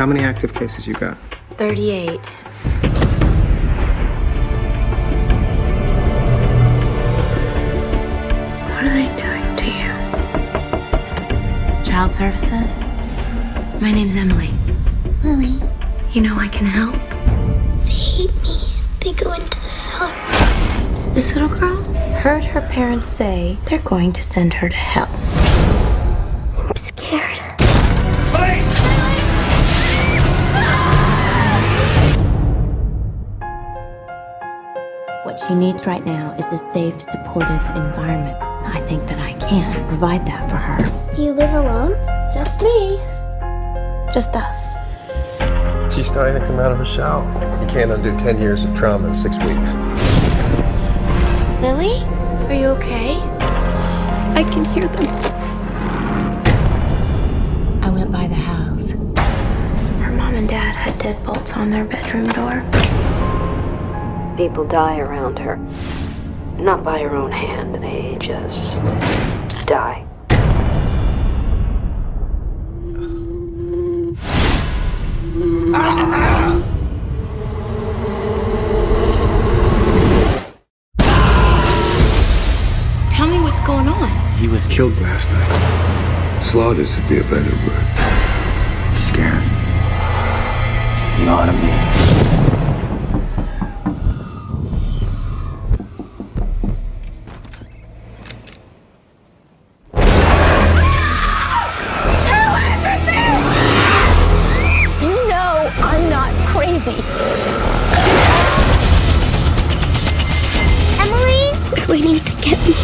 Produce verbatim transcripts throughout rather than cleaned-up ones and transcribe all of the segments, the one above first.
How many active cases you got? thirty-eight. What are they doing to you? Child services? My name's Emily. Lily. You know I can help. They hate me. They go into the cellar. This little girl heard her parents say they're going to send her to hell. I'm scared. Hey! What she needs right now is a safe, supportive environment. I think that I can provide that for her. Do you live alone? Just me. Just us. She's starting to come out of her shell. You can't undo ten years of trauma in six weeks. Lily, are you okay? I can hear them. I went by the house. Her mom and dad had deadbolts on their bedroom door. People die around her. Not by her own hand, they just die. Tell me what's going on. He was killed last night. Slaughtered would be a better word. Scared. You know what I mean? You know I'm not crazy. Emily? They're waiting to get me.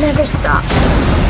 Never stop.